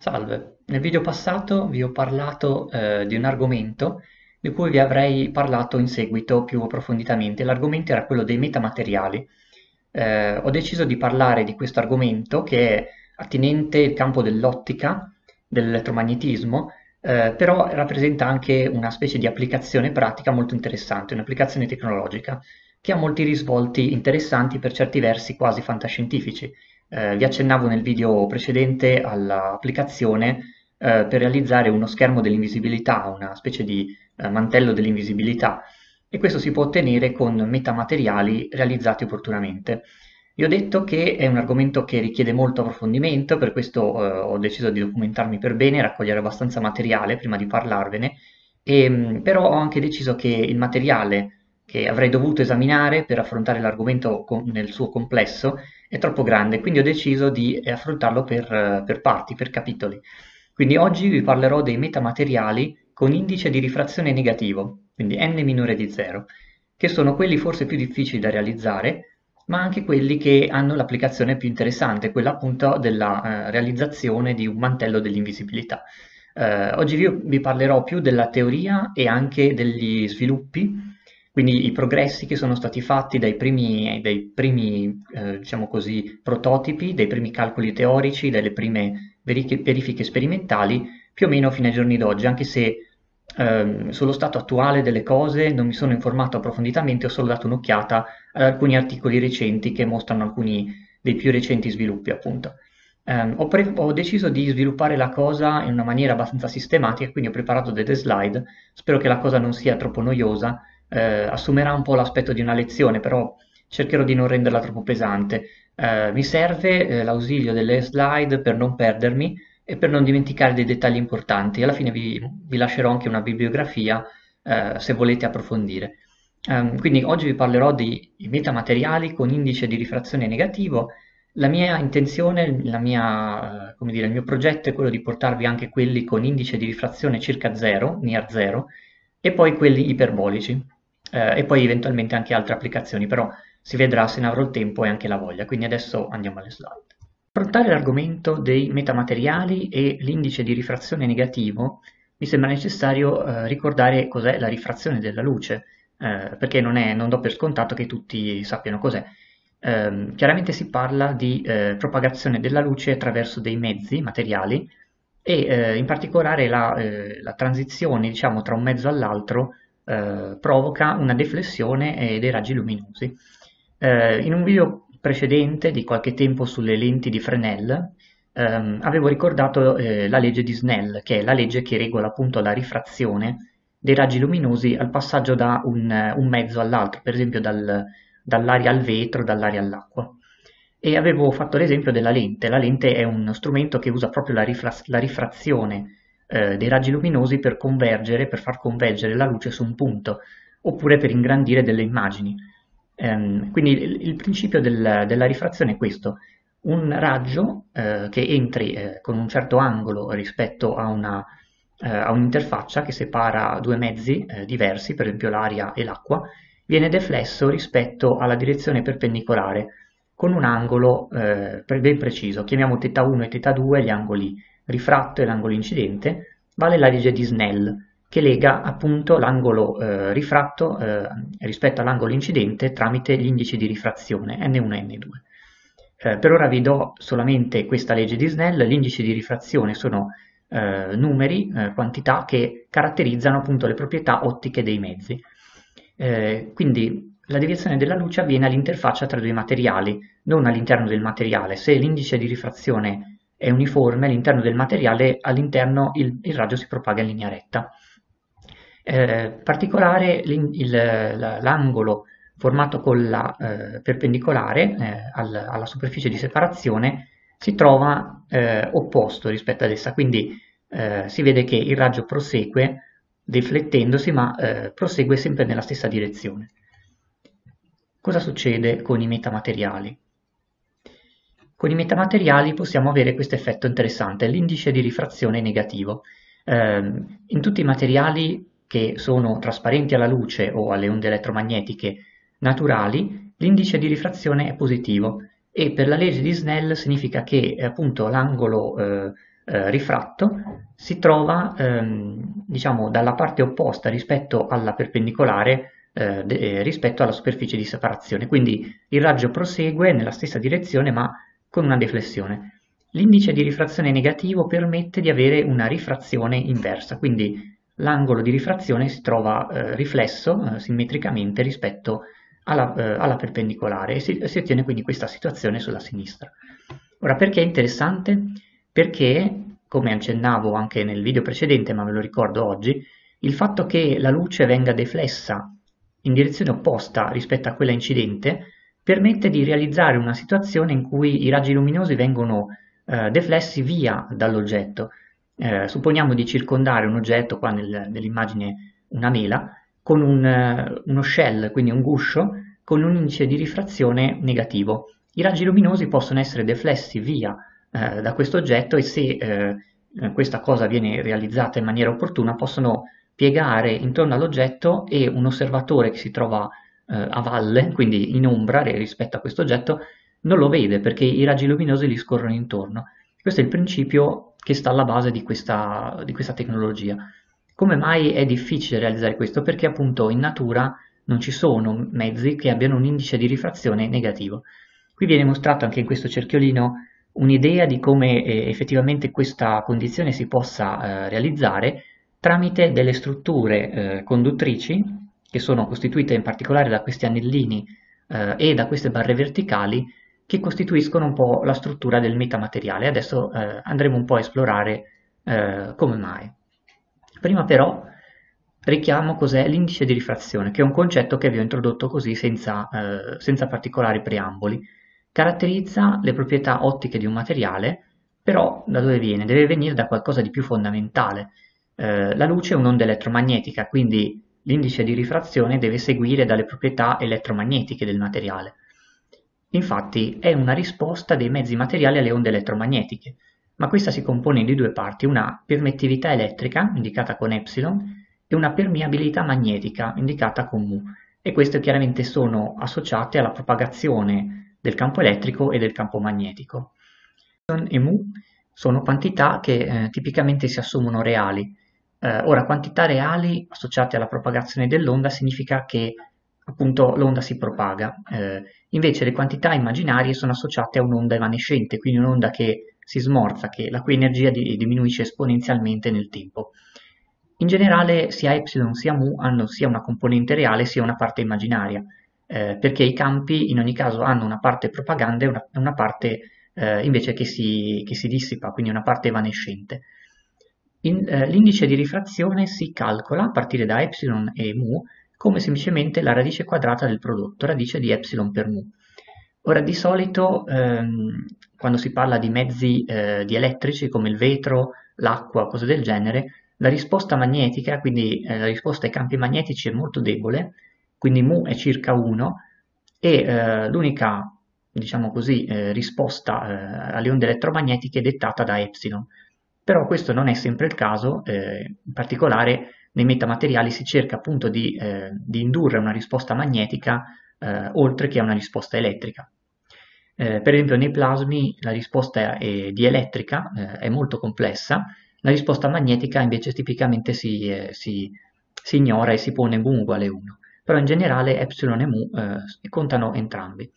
Salve, nel video passato vi ho parlato di un argomento di cui vi avrei parlato in seguito più approfonditamente. L'argomento era quello dei metamateriali. Ho deciso di parlare di questo argomento che è attinente al campo dell'ottica, dell'elettromagnetismo, però rappresenta anche una specie di applicazione pratica molto interessante, un'applicazione tecnologica che ha molti risvolti interessanti, per certi versi quasi fantascientifici. Vi accennavo nel video precedente all'applicazione per realizzare uno schermo dell'invisibilità, una specie di mantello dell'invisibilità, e questo si può ottenere con metamateriali realizzati opportunamente. Vi ho detto che è un argomento che richiede molto approfondimento, per questo ho deciso di documentarmi per bene, raccogliere abbastanza materiale prima di parlarvene, però ho anche deciso che il materiale che avrei dovuto esaminare per affrontare l'argomento nel suo complesso è troppo grande, quindi ho deciso di affrontarlo per parti, per capitoli. Quindi oggi vi parlerò dei metamateriali con indice di rifrazione negativo, quindi n minore di 0, che sono quelli forse più difficili da realizzare, ma anche quelli che hanno l'applicazione più interessante, quella appunto della realizzazione di un mantello dell'invisibilità. Oggi vi parlerò più della teoria e anche degli sviluppi, quindi i progressi che sono stati fatti dai primi diciamo così, prototipi, dai primi calcoli teorici, dalle prime verifiche sperimentali, più o meno fino ai giorni d'oggi, anche se sullo stato attuale delle cose non mi sono informato approfonditamente, ho solo dato un'occhiata ad alcuni articoli recenti che mostrano alcuni dei più recenti sviluppi, appunto. Ho deciso di sviluppare la cosa in una maniera abbastanza sistematica, quindi ho preparato delle slide, spero che la cosa non sia troppo noiosa. Assumerà un po' l'aspetto di una lezione, però cercherò di non renderla troppo pesante. Mi serve l'ausilio delle slide per non perdermi e per non dimenticare dei dettagli importanti. Alla fine vi lascerò anche una bibliografia se volete approfondire. Quindi oggi vi parlerò di metamateriali con indice di rifrazione negativo. La mia intenzione, il mio progetto è quello di portarvi anche quelli con indice di rifrazione circa 0, near 0, e poi quelli iperbolici. E poi eventualmente anche altre applicazioni, però si vedrà se ne avrò il tempo e anche la voglia. Quindi adesso andiamo alle slide. Affrontare l'argomento dei metamateriali e l'indice di rifrazione negativo mi sembra necessario ricordare cos'è la rifrazione della luce, perché non do per scontato che tutti sappiano cos'è. Chiaramente si parla di propagazione della luce attraverso dei mezzi materiali e in particolare la transizione, diciamo, tra un mezzo all'altro provoca una deflessione dei raggi luminosi. In un video precedente di qualche tempo sulle lenti di Fresnel avevo ricordato la legge di Snell, che è la legge che regola appunto la rifrazione dei raggi luminosi al passaggio da un mezzo all'altro, per esempio dall'aria al vetro, dall'aria all'acqua. E avevo fatto l'esempio della lente. La lente è uno strumento che usa proprio la rifrazione dei raggi luminosi per convergere, per far convergere la luce su un punto, oppure per ingrandire delle immagini. Quindi il principio della rifrazione è questo: un raggio che entri con un certo angolo rispetto a un'interfaccia che separa due mezzi diversi, per esempio l'aria e l'acqua, viene deflesso rispetto alla direzione perpendicolare con un angolo ben preciso. Chiamiamo θ 1 e θ 2 gli angoli rifratto e l'angolo incidente. Vale la legge di Snell, che lega appunto l'angolo rifratto rispetto all'angolo incidente tramite gli indici di rifrazione n1 e n2. Per ora vi do solamente questa legge di Snell. Gli indici di rifrazione sono numeri, quantità che caratterizzano appunto le proprietà ottiche dei mezzi. Quindi la deviazione della luce avviene all'interfaccia tra due materiali, non all'interno del materiale. Se l'indice di rifrazione è uniforme all'interno del materiale, all'interno il raggio si propaga in linea retta. In particolare l'angolo formato con la perpendicolare alla superficie di separazione si trova opposto rispetto ad essa, quindi si vede che il raggio prosegue deflettendosi, ma prosegue sempre nella stessa direzione. Cosa succede con i metamateriali? Con i metamateriali possiamo avere questo effetto interessante, l'indice di rifrazione negativo. In tutti i materiali che sono trasparenti alla luce o alle onde elettromagnetiche naturali, l'indice di rifrazione è positivo e per la legge di Snell significa che appunto l'angolo rifratto si trova diciamo dalla parte opposta rispetto alla perpendicolare rispetto alla superficie di separazione, quindi il raggio prosegue nella stessa direzione ma con una deflessione. L'indice di rifrazione negativo permette di avere una rifrazione inversa, quindi l'angolo di rifrazione si trova riflesso simmetricamente rispetto alla perpendicolare e si ottiene quindi questa situazione sulla sinistra. Ora, perché è interessante? Perché, come accennavo anche nel video precedente, ma ve lo ricordo oggi, il fatto che la luce venga deflessa in direzione opposta rispetto a quella incidente permette di realizzare una situazione in cui i raggi luminosi vengono deflessi via dall'oggetto. Supponiamo di circondare un oggetto, qua nell'immagine una mela, con uno shell, quindi un guscio, con un indice di rifrazione negativo. I raggi luminosi possono essere deflessi via da questo oggetto e se questa cosa viene realizzata in maniera opportuna possono piegare intorno all'oggetto e un osservatore che si trova a valle, quindi in ombra rispetto a questo oggetto, non lo vede perché i raggi luminosi gli scorrono intorno. Questo è il principio che sta alla base di questa tecnologia. Come mai è difficile realizzare questo? Perché appunto in natura non ci sono mezzi che abbiano un indice di rifrazione negativo. Qui viene mostrato anche in questo cerchiolino un'idea di come effettivamente questa condizione si possa realizzare tramite delle strutture conduttrici che sono costituite in particolare da questi anellini e da queste barre verticali che costituiscono un po' la struttura del metamateriale. Adesso andremo un po' a esplorare come mai. Prima però richiamo cos'è l'indice di rifrazione, che è un concetto che vi ho introdotto così senza particolari preamboli. Caratterizza le proprietà ottiche di un materiale, però da dove viene? Deve venire da qualcosa di più fondamentale. La luce è un'onda elettromagnetica, quindi l'indice di rifrazione deve seguire dalle proprietà elettromagnetiche del materiale. Infatti è una risposta dei mezzi materiali alle onde elettromagnetiche, ma questa si compone di due parti, una permettività elettrica, indicata con epsilon, e una permeabilità magnetica, indicata con mu, e queste chiaramente sono associate alla propagazione del campo elettrico e del campo magnetico. E mu sono quantità che tipicamente si assumono reali. Ora, quantità reali associate alla propagazione dell'onda significa che appunto l'onda si propaga. Invece le quantità immaginarie sono associate a un'onda evanescente, quindi un'onda che si smorza, la cui energia diminuisce esponenzialmente nel tempo. In generale sia epsilon sia mu hanno sia una componente reale sia una parte immaginaria. Perché i campi in ogni caso hanno una parte propaganda e una parte invece che si dissipa, quindi una parte evanescente. L'indice di rifrazione si calcola a partire da epsilon e mu come semplicemente la radice quadrata del prodotto, radice di epsilon per mu. Ora, di solito quando si parla di mezzi dielettrici come il vetro, l'acqua, cose del genere, la risposta magnetica, quindi la risposta ai campi magnetici è molto debole, quindi mu è circa 1 e l'unica, diciamo così, risposta alle onde elettromagnetiche è dettata da epsilon. Però questo non è sempre il caso, in particolare nei metamateriali si cerca appunto di indurre una risposta magnetica oltre che a una risposta elettrica. Per esempio nei plasmi la risposta dielettrica è molto complessa, la risposta magnetica invece tipicamente si ignora e si pone mu uguale 1. Però in generale epsilon e mu contano entrambi.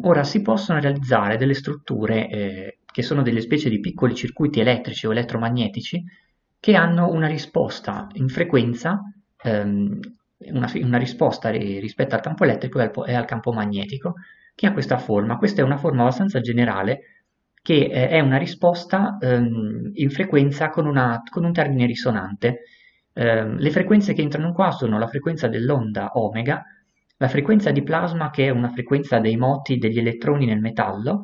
Ora si possono realizzare delle strutture che sono delle specie di piccoli circuiti elettrici o elettromagnetici che hanno una risposta in frequenza, una risposta rispetto al campo elettrico e al campo magnetico, che ha questa forma. Questa è una forma abbastanza generale che è una risposta in frequenza con un termine risonante. Le frequenze che entrano qua sono la frequenza dell'onda omega, la frequenza di plasma che è una frequenza dei moti degli elettroni nel metallo,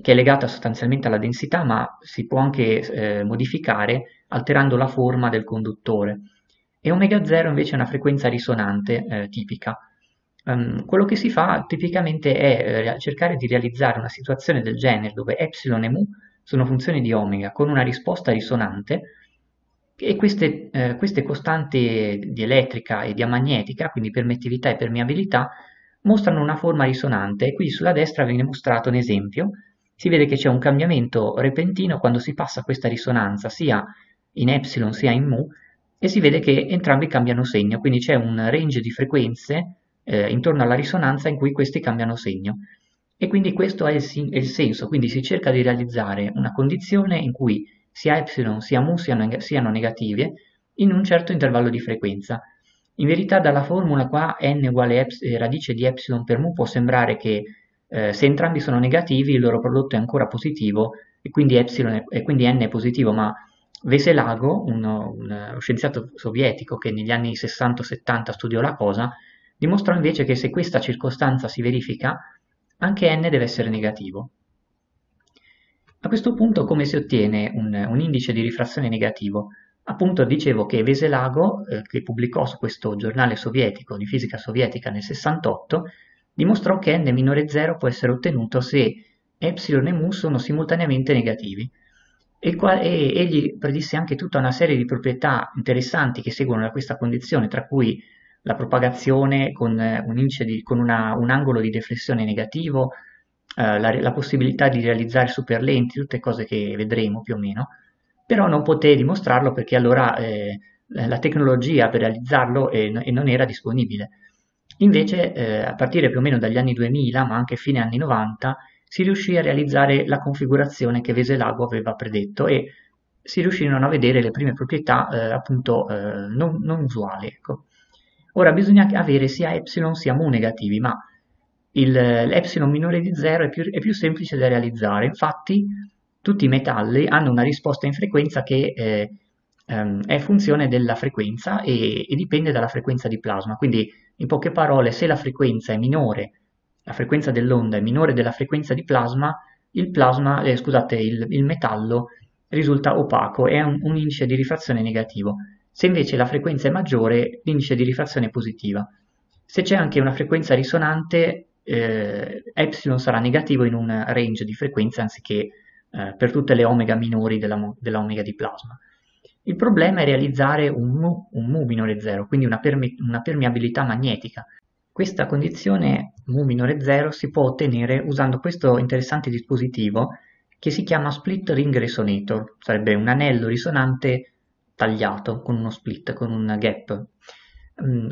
che è legata sostanzialmente alla densità ma si può anche modificare alterando la forma del conduttore, e omega 0 invece è una frequenza risonante tipica. Quello che si fa tipicamente è cercare di realizzare una situazione del genere dove epsilon e mu sono funzioni di omega con una risposta risonante. E queste costanti di elettrica e di magnetica, quindi permettività e permeabilità, mostrano una forma risonante. Qui sulla destra viene mostrato un esempio, si vede che c'è un cambiamento repentino quando si passa questa risonanza sia in epsilon sia in mu, e si vede che entrambi cambiano segno, quindi c'è un range di frequenze intorno alla risonanza in cui questi cambiano segno. E quindi questo è il senso, quindi si cerca di realizzare una condizione in cui sia epsilon sia mu siano negative in un certo intervallo di frequenza. In verità dalla formula qua n uguale radice di epsilon per mu può sembrare che se entrambi sono negativi il loro prodotto è ancora positivo e quindi n è positivo, ma Veselago, uno scienziato sovietico che negli anni 60-70 studiò la cosa, dimostrò invece che se questa circostanza si verifica anche n deve essere negativo. A questo punto come si ottiene un indice di rifrazione negativo? Appunto dicevo che Veselago, che pubblicò su questo giornale sovietico di fisica sovietica nel 68, dimostrò che n minore 0 può essere ottenuto se epsilon e mu sono simultaneamente negativi. E egli predisse anche tutta una serie di proprietà interessanti che seguono da questa condizione, tra cui la propagazione con un angolo di deflessione negativo, la possibilità di realizzare superlenti, tutte cose che vedremo più o meno, però non poté dimostrarlo perché allora la tecnologia per realizzarlo non era disponibile. Invece a partire più o meno dagli anni 2000, ma anche fine anni 90, si riuscì a realizzare la configurazione che Veselago aveva predetto e si riuscirono a vedere le prime proprietà appunto non usuali, ecco. Ora bisogna avere sia epsilon sia mu negativi, ma l'epsilon minore di 0 è più semplice da realizzare. Infatti tutti i metalli hanno una risposta in frequenza che è funzione della frequenza e dipende dalla frequenza di plasma. Quindi in poche parole, se la frequenza è minore, la frequenza dell'onda è minore della frequenza di plasma, il metallo risulta opaco e ha un indice di rifrazione negativo. Se invece la frequenza è maggiore, l'indice di rifrazione è positiva. Se c'è anche una frequenza risonante, epsilon sarà negativo in un range di frequenze anziché per tutte le omega minori della omega di plasma. Il problema è realizzare un mu minore 0, quindi una permeabilità magnetica. Questa condizione mu minore 0 si può ottenere usando questo interessante dispositivo che si chiama split ring resonator, sarebbe un anello risonante tagliato con uno split, con un gap.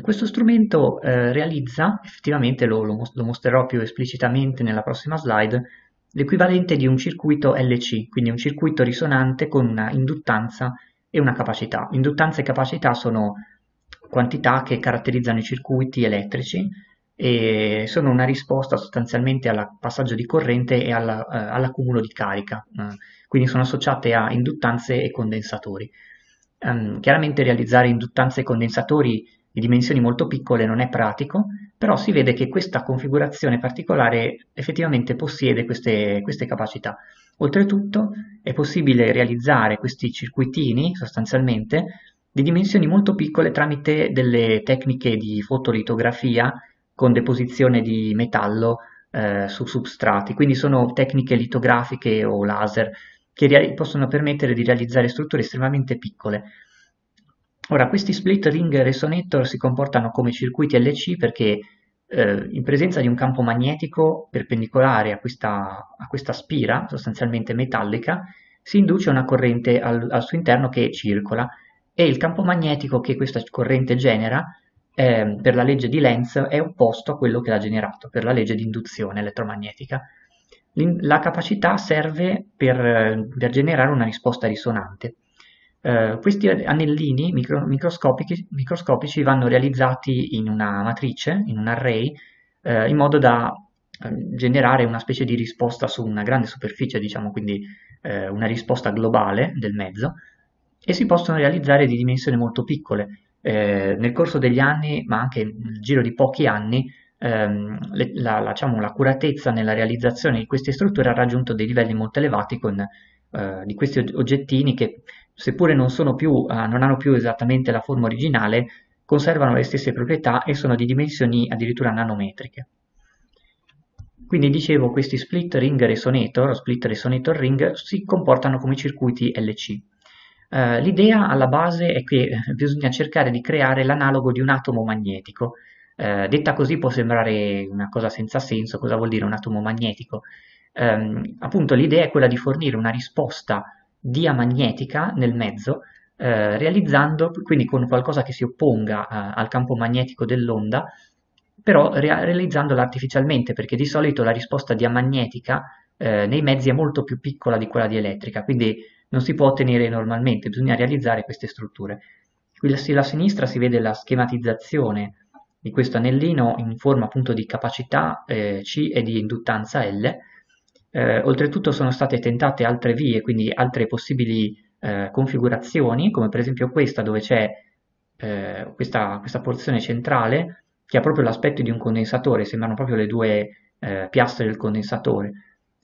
Questo strumento realizza, effettivamente lo mostrerò più esplicitamente nella prossima slide, l'equivalente di un circuito LC, quindi un circuito risonante con una induttanza e una capacità. Induttanza e capacità sono quantità che caratterizzano i circuiti elettrici e sono una risposta sostanzialmente al passaggio di corrente e all'accumulo di carica, quindi sono associate a induttanze e condensatori. Chiaramente realizzare induttanze e condensatori di dimensioni molto piccole non è pratico, però si vede che questa configurazione particolare effettivamente possiede queste capacità. Oltretutto è possibile realizzare questi circuitini sostanzialmente di dimensioni molto piccole tramite delle tecniche di fotolitografia con deposizione di metallo su substrati, quindi sono tecniche litografiche o laser che possono permettere di realizzare strutture estremamente piccole. Ora, questi split ring resonator si comportano come circuiti LC perché in presenza di un campo magnetico perpendicolare a questa spira, sostanzialmente metallica, si induce una corrente al suo interno che circola e il campo magnetico che questa corrente genera, per la legge di Lenz, è opposto a quello che l'ha generato, per la legge di induzione elettromagnetica. La capacità serve per generare una risposta risonante. Questi anellini microscopici vanno realizzati in una matrice, in un array, in modo da generare una specie di risposta su una grande superficie, diciamo, quindi una risposta globale del mezzo, e si possono realizzare di dimensioni molto piccole. Nel corso degli anni, ma anche nel giro di pochi anni, l'accuratezza nella realizzazione di queste strutture ha raggiunto dei livelli molto elevati di questi oggettini che, seppure non hanno più esattamente la forma originale, conservano le stesse proprietà e sono di dimensioni addirittura nanometriche. Quindi dicevo, questi split ring resonator o split resonator ring si comportano come circuiti LC. L'idea alla base è che bisogna cercare di creare l'analogo di un atomo magnetico. Detta così può sembrare una cosa senza senso. Cosa vuol dire un atomo magnetico? Appunto l'idea è quella di fornire una risposta diamagnetica nel mezzo, realizzando quindi con qualcosa che si opponga al campo magnetico dell'onda, però realizzandola artificialmente, perché di solito la risposta diamagnetica nei mezzi è molto più piccola di quella dielettrica, quindi non si può ottenere normalmente, bisogna realizzare queste strutture. Qui sulla sinistra si vede la schematizzazione di questo anellino in forma appunto di capacità C e di induttanza L. Oltretutto sono state tentate altre vie, quindi altre possibili configurazioni, come per esempio questa, dove c'è questa porzione centrale che ha proprio l'aspetto di un condensatore, sembrano proprio le due piastre del condensatore.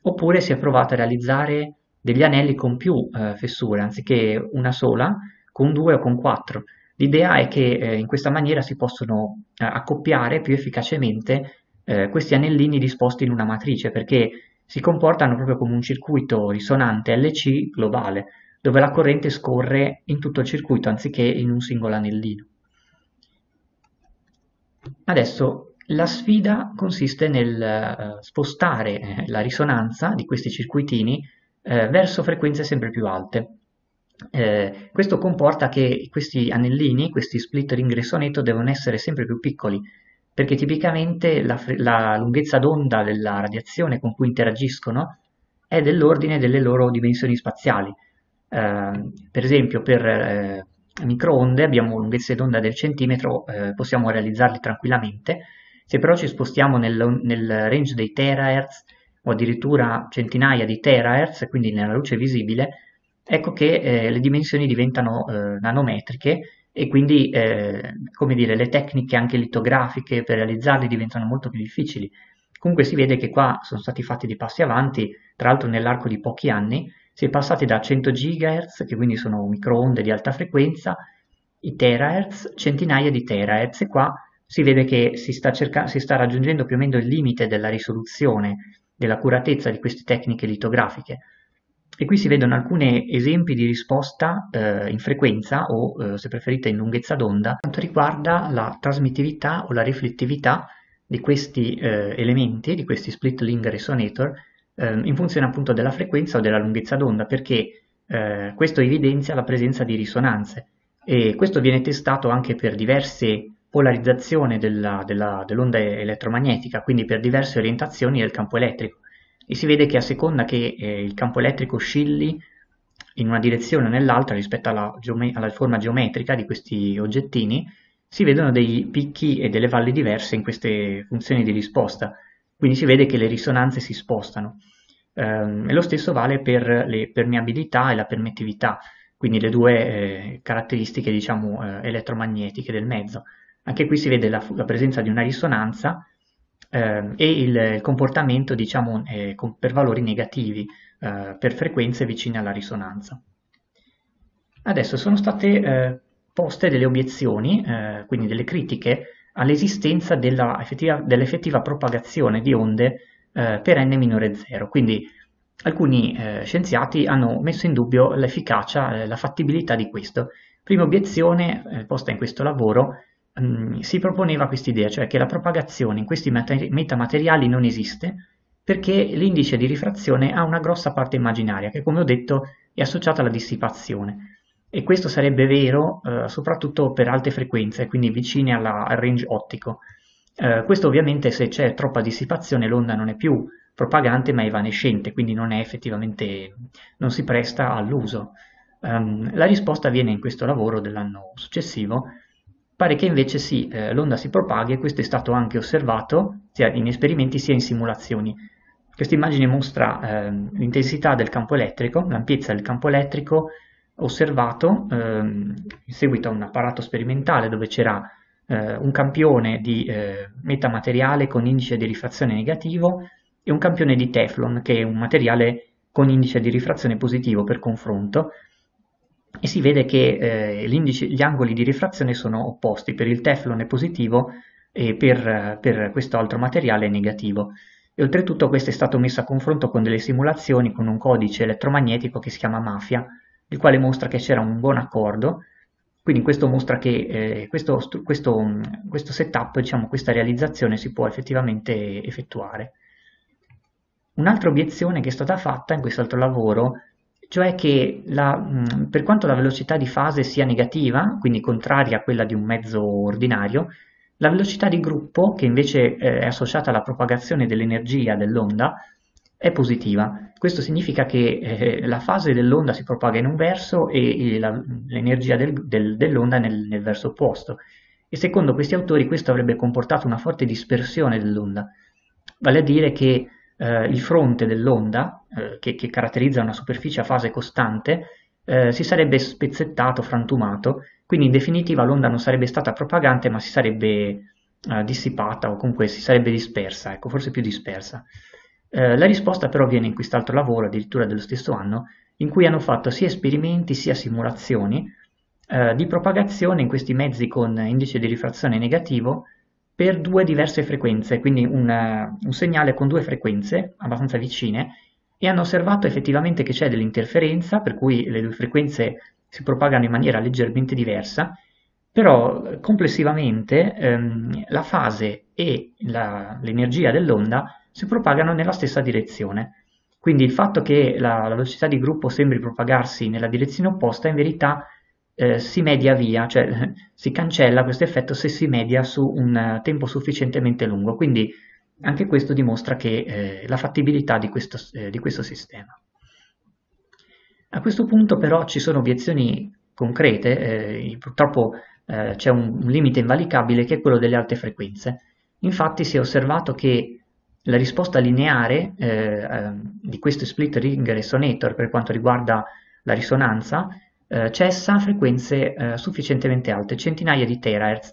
Oppure si è provato a realizzare degli anelli con più fessure, anziché una sola, con due o con quattro. L'idea è che in questa maniera si possono accoppiare più efficacemente questi anellini disposti in una matrice, perché si comportano proprio come un circuito risonante LC globale, dove la corrente scorre in tutto il circuito anziché in un singolo anellino. Adesso la sfida consiste nel spostare la risonanza di questi circuitini verso frequenze sempre più alte. Questo comporta che questi anellini, questi split ring risonetto, devono essere sempre più piccoli, perché tipicamente la lunghezza d'onda della radiazione con cui interagiscono è dell'ordine delle loro dimensioni spaziali. Per esempio per microonde abbiamo lunghezze d'onda del centimetro, possiamo realizzarli tranquillamente. Se però ci spostiamo nel range dei terahertz o addirittura centinaia di terahertz, quindi nella luce visibile, ecco che le dimensioni diventano nanometriche, e quindi come dire, le tecniche anche litografiche per realizzarli diventano molto più difficili. Comunque si vede che qua sono stati fatti dei passi avanti, tra l'altro nell'arco di pochi anni si è passati da 100 GHz, che quindi sono microonde di alta frequenza, i terahertz, centinaia di terahertz, e qua si vede che si sta raggiungendo più o meno il limite della risoluzione, dell'accuratezza di queste tecniche litografiche. E qui si vedono alcuni esempi di risposta in frequenza o, se preferite, in lunghezza d'onda, per quanto riguarda la trasmittività o la riflettività di questi elementi, di questi split ring resonator, in funzione appunto della frequenza o della lunghezza d'onda, perché questo evidenzia la presenza di risonanze. E questo viene testato anche per diverse polarizzazioni dell'onda elettromagnetica, quindi per diverse orientazioni del campo elettrico. E si vede che a seconda che il campo elettrico oscilli in una direzione o nell'altra rispetto alla forma geometrica di questi oggettini, si vedono dei picchi e delle valli diverse in queste funzioni di risposta, quindi si vede che le risonanze si spostano. E lo stesso vale per le permeabilità e la permittività, quindi le due caratteristiche, diciamo, elettromagnetiche del mezzo. Anche qui si vede la presenza di una risonanza e il comportamento, diciamo, per valori negativi, per frequenze vicine alla risonanza. Adesso sono state poste delle obiezioni, quindi delle critiche, all'esistenza dell'effettiva propagazione di onde per n minore 0. Quindi alcuni scienziati hanno messo in dubbio l'efficacia, la fattibilità di questo. Prima obiezione posta in questo lavoro: si proponeva quest'idea, cioè che la propagazione in questi metamateriali non esiste perché l'indice di rifrazione ha una grossa parte immaginaria che, come ho detto, è associata alla dissipazione, e questo sarebbe vero soprattutto per alte frequenze, quindi vicine al range ottico. Questo ovviamente se c'è troppa dissipazione l'onda non è più propagante ma è evanescente, quindi non è effettivamente, non si presta all'uso. La risposta viene in questo lavoro dell'anno successivo. Pare che invece sì, l'onda si propaga, e questo è stato anche osservato sia in esperimenti sia in simulazioni. Questa immagine mostra l'intensità del campo elettrico, l'ampiezza del campo elettrico osservato in seguito a un apparato sperimentale dove c'era un campione di metamateriale con indice di rifrazione negativo e un campione di Teflon, che è un materiale con indice di rifrazione positivo per confronto. E si vede che gli angoli di rifrazione sono opposti, per il Teflon è positivo e per questo altro materiale è negativo. E oltretutto questo è stato messo a confronto con delle simulazioni con un codice elettromagnetico che si chiama MAFIA, il quale mostra che c'era un buon accordo. Quindi questo mostra che questo setup, diciamo, questa realizzazione si può effettivamente effettuare. Un'altra obiezione che è stata fatta in quest'altro lavoro, cioè che per quanto la velocità di fase sia negativa, quindi contraria a quella di un mezzo ordinario, la velocità di gruppo, che invece è associata alla propagazione dell'energia dell'onda, è positiva. Questo significa che la fase dell'onda si propaga in un verso e l'energia dell'onda nel verso opposto. E secondo questi autori questo avrebbe comportato una forte dispersione dell'onda, vale a dire che il fronte dell'onda, che caratterizza una superficie a fase costante, si sarebbe spezzettato, frantumato, quindi in definitiva l'onda non sarebbe stata propagante ma si sarebbe dissipata o comunque si sarebbe dispersa, ecco, forse più dispersa. La risposta però viene in quest'altro lavoro, addirittura dello stesso anno, in cui hanno fatto sia esperimenti sia simulazioni di propagazione in questi mezzi con indice di rifrazione negativo per due diverse frequenze, quindi un segnale con due frequenze abbastanza vicine, e hanno osservato effettivamente che c'è dell'interferenza, per cui le due frequenze si propagano in maniera leggermente diversa, però complessivamente la fase e l'energia dell'onda si propagano nella stessa direzione. Quindi il fatto che la velocità di gruppo sembri propagarsi nella direzione opposta in verità si media via, cioè si cancella questo effetto se si media su un tempo sufficientemente lungo, quindi anche questo dimostra che la fattibilità di questo sistema. A questo punto però ci sono obiezioni concrete, purtroppo c'è un limite invalicabile che è quello delle alte frequenze. Infatti si è osservato che la risposta lineare di questo split ring resonator per quanto riguarda la risonanza cessa a frequenze sufficientemente alte, centinaia di terahertz,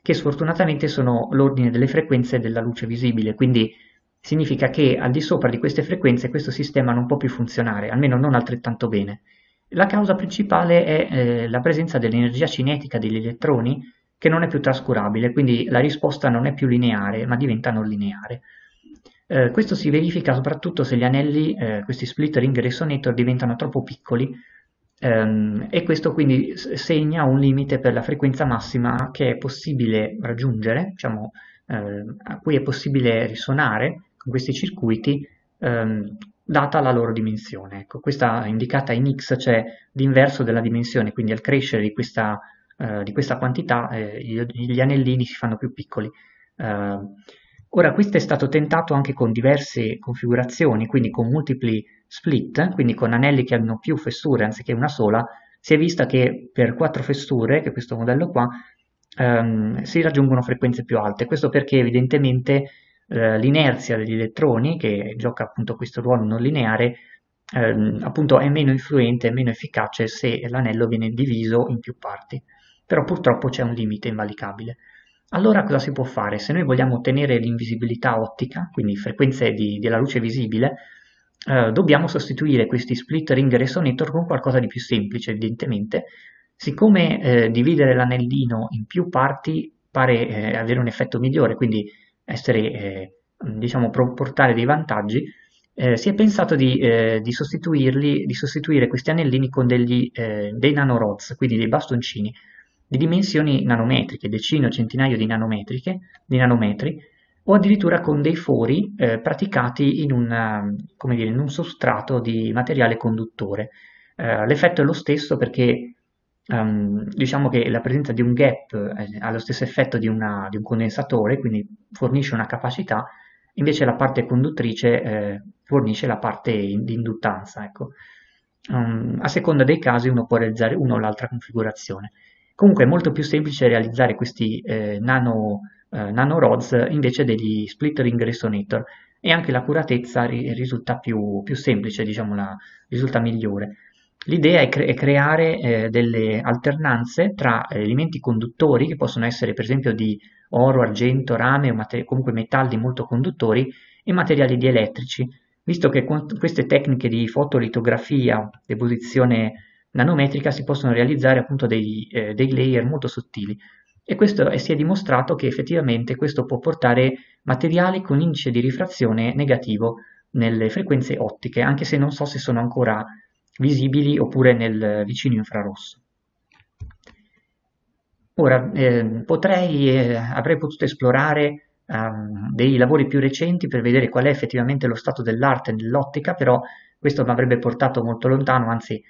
che sfortunatamente sono l'ordine delle frequenze della luce visibile, quindi significa che al di sopra di queste frequenze questo sistema non può più funzionare, almeno non altrettanto bene. La causa principale è la presenza dell'energia cinetica degli elettroni, che non è più trascurabile, quindi la risposta non è più lineare, ma diventa non lineare. Questo si verifica soprattutto se gli anelli, questi split ring resonator, diventano troppo piccoli, e questo quindi segna un limite per la frequenza massima che è possibile raggiungere, diciamo, a cui è possibile risonare con questi circuiti, data la loro dimensione. Ecco, questa indicata in X, cioè l'inverso della dimensione, quindi al crescere di questa quantità gli anellini si fanno più piccoli. Ora, questo è stato tentato anche con diverse configurazioni, quindi con multipli split, quindi con anelli che hanno più fessure anziché una sola. Si è vista che per 4 fessure, che è questo modello qua, si raggiungono frequenze più alte. Questo perché evidentemente l'inerzia degli elettroni, che gioca appunto questo ruolo non lineare, appunto è meno influente, è meno efficace se l'anello viene diviso in più parti. Però purtroppo c'è un limite invalicabile. Allora cosa si può fare? Se noi vogliamo ottenere l'invisibilità ottica, quindi frequenze della luce visibile, dobbiamo sostituire questi split ring resonator con qualcosa di più semplice, evidentemente. Siccome dividere l'anellino in più parti pare avere un effetto migliore, quindi diciamo, portare dei vantaggi, si è pensato di sostituire questi anellini con dei nanorods, quindi dei bastoncini, di dimensioni nanometriche, decine o centinaio di nanometri, o addirittura con dei fori praticati in un sostrato di materiale conduttore. L'effetto è lo stesso perché diciamo che la presenza di un gap ha lo stesso effetto di un condensatore, quindi fornisce una capacità, invece la parte conduttrice fornisce la parte di induttanza. Ecco. A seconda dei casi uno può realizzare una o l'altra configurazione. Comunque è molto più semplice realizzare questi nanorods invece degli split ring resonator, e anche l'accuratezza risulta più semplice, diciamo, risulta migliore. L'idea è creare delle alternanze tra elementi conduttori, che possono essere per esempio di oro, argento, rame, o comunque metalli molto conduttori, e materiali dielettrici, visto che con queste tecniche di fotolitografia, deposizione nanometrica, si possono realizzare appunto dei layer molto sottili, e questo si è dimostrato che effettivamente questo può portare materiali con indice di rifrazione negativo nelle frequenze ottiche, anche se non so se sono ancora visibili oppure nel vicino infrarosso. Ora avrei potuto esplorare dei lavori più recenti per vedere qual è effettivamente lo stato dell'arte dell'ottica, però questo mi avrebbe portato molto lontano, anzi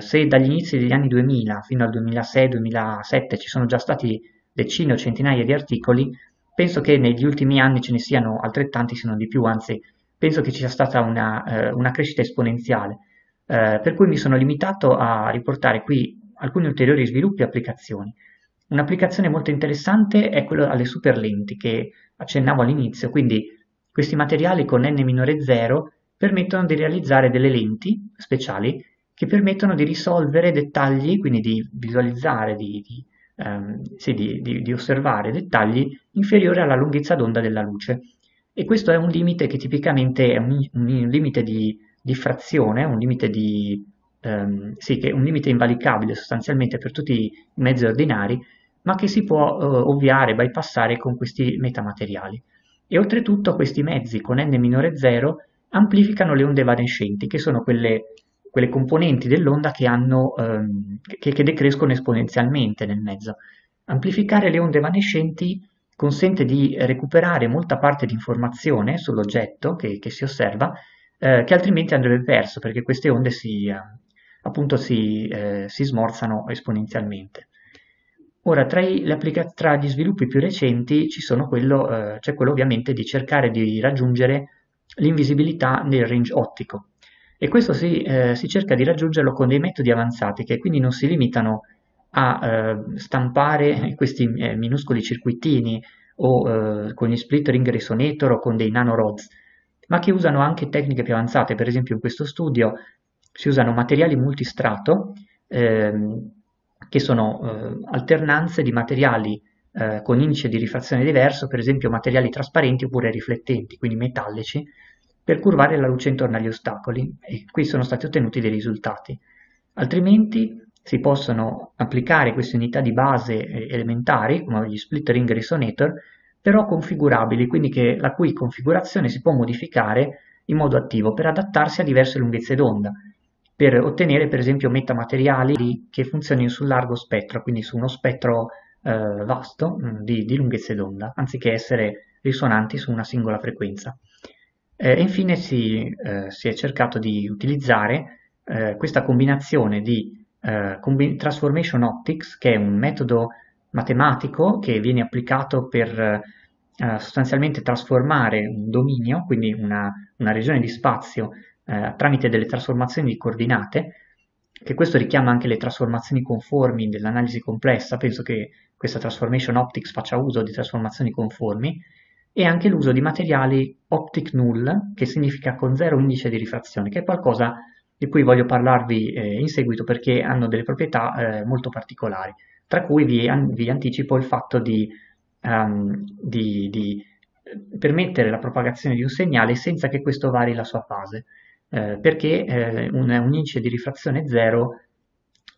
se dagli inizi degli anni 2000 fino al 2006-2007 ci sono già stati decine o centinaia di articoli, penso che negli ultimi anni ce ne siano altrettanti, se non di più, anzi penso che ci sia stata una crescita esponenziale, per cui mi sono limitato a riportare qui alcuni ulteriori sviluppi e applicazioni. Un'applicazione molto interessante è quella alle super lenti che accennavo all'inizio, quindi questi materiali con N-0 permettono di realizzare delle lenti speciali che permettono di risolvere dettagli, quindi di visualizzare, di osservare dettagli inferiori alla lunghezza d'onda della luce. E questo è un limite che tipicamente è un limite di diffrazione, un limite invalicabile sostanzialmente per tutti i mezzi ordinari, ma che si può ovviare, bypassare con questi metamateriali. E oltretutto questi mezzi con N-0 amplificano le onde evanescenti, che sono quelle componenti dell'onda che decrescono esponenzialmente nel mezzo. Amplificare le onde evanescenti consente di recuperare molta parte di informazione sull'oggetto che si osserva, che altrimenti andrebbe perso, perché queste onde si smorzano esponenzialmente. Ora, tra gli sviluppi più recenti c'è quello ovviamente di cercare di raggiungere l'invisibilità nel range ottico, e questo si cerca di raggiungerlo con dei metodi avanzati che quindi non si limitano a stampare questi minuscoli circuitini o con gli splittering resonator o con dei nanorods, ma che usano anche tecniche più avanzate. Per esempio in questo studio si usano materiali multistrato, che sono alternanze di materiali con indice di rifrazione diverso, per esempio materiali trasparenti oppure riflettenti, quindi metallici, per curvare la luce intorno agli ostacoli, e qui sono stati ottenuti dei risultati. Altrimenti si possono applicare queste unità di base elementari, come gli splittering resonator, però configurabili, quindi la cui configurazione si può modificare in modo attivo per adattarsi a diverse lunghezze d'onda, per ottenere per esempio metamateriali che funzionino sul largo spettro, quindi su uno spettro vasto di lunghezze d'onda, anziché essere risonanti su una singola frequenza. Infine si è cercato di utilizzare questa combinazione di Transformation Optics, che è un metodo matematico che viene applicato per sostanzialmente trasformare un dominio, quindi una regione di spazio, tramite delle trasformazioni di coordinate, che questo richiama anche le trasformazioni conformi dell'analisi complessa. Penso che questa Transformation Optics faccia uso di trasformazioni conformi, e anche l'uso di materiali optic null, che significa con zero indice di rifrazione, che è qualcosa di cui voglio parlarvi in seguito, perché hanno delle proprietà molto particolari, tra cui vi anticipo il fatto di permettere la propagazione di un segnale senza che questo vari la sua fase. Perché un indice di rifrazione zero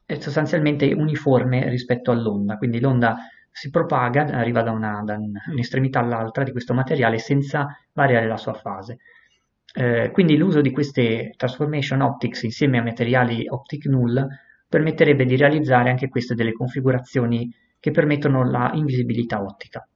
è sostanzialmente uniforme rispetto all'onda, quindi l'onda si propaga, arriva da un'estremità all'altra di questo materiale senza variare la sua fase. Quindi l'uso di queste transformation optics insieme a materiali optic null permetterebbe di realizzare anche queste delle configurazioni che permettono la invisibilità ottica.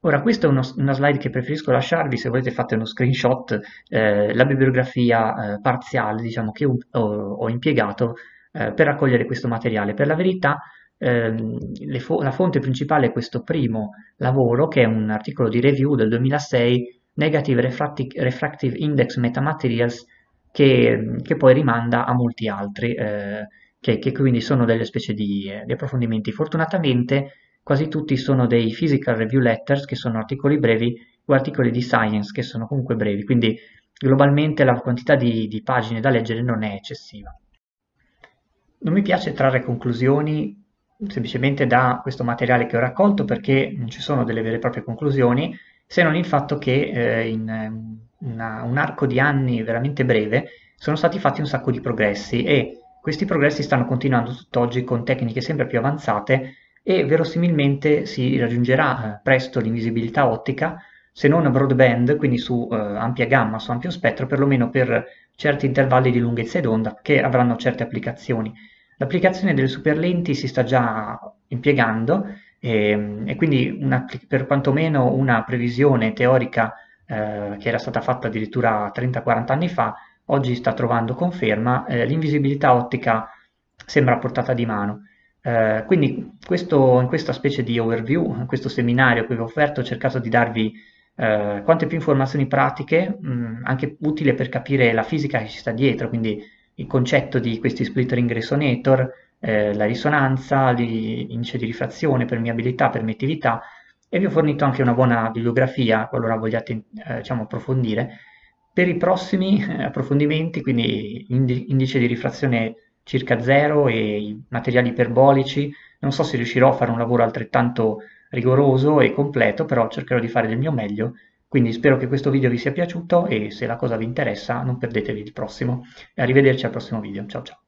Ora, questa è una slide che preferisco lasciarvi. Se volete fate uno screenshot, la bibliografia parziale, diciamo, che ho impiegato per raccogliere questo materiale. Per la verità la fonte principale è questo primo lavoro, che è un articolo di review del 2006, Negative Refractive Index Metamaterials, che poi rimanda a molti altri, che quindi sono delle specie di approfondimenti. Fortunatamente quasi tutti sono dei physical review letters, che sono articoli brevi, o articoli di science, che sono comunque brevi, quindi globalmente la quantità di pagine da leggere non è eccessiva. Non mi piace trarre conclusioni semplicemente da questo materiale che ho raccolto, perché non ci sono delle vere e proprie conclusioni, se non il fatto che in un arco di anni veramente breve sono stati fatti un sacco di progressi, e questi progressi stanno continuando tutt'oggi con tecniche sempre più avanzate, e verosimilmente si raggiungerà presto l'invisibilità ottica, se non broadband, quindi su ampia gamma, su ampio spettro, perlomeno per certi intervalli di lunghezza d'onda che avranno certe applicazioni. L'applicazione delle superlenti si sta già impiegando, E quindi per quantomeno una previsione teorica che era stata fatta addirittura 30-40 anni fa, oggi sta trovando conferma. L'invisibilità ottica sembra a portata di mano. Quindi in questa specie di overview, in questo seminario che vi ho offerto, ho cercato di darvi quante più informazioni pratiche, anche utile per capire la fisica che ci sta dietro, quindi il concetto di questi splittering resonator, la risonanza, l'indice di rifrazione, permeabilità, permittività, e vi ho fornito anche una buona bibliografia qualora vogliate diciamo, approfondire. Per i prossimi approfondimenti, quindi indice di rifrazione circa 0 e i materiali iperbolici, non so se riuscirò a fare un lavoro altrettanto rigoroso e completo, però cercherò di fare del mio meglio. Quindi spero che questo video vi sia piaciuto e se la cosa vi interessa non perdetevi il prossimo. Arrivederci al prossimo video, ciao ciao.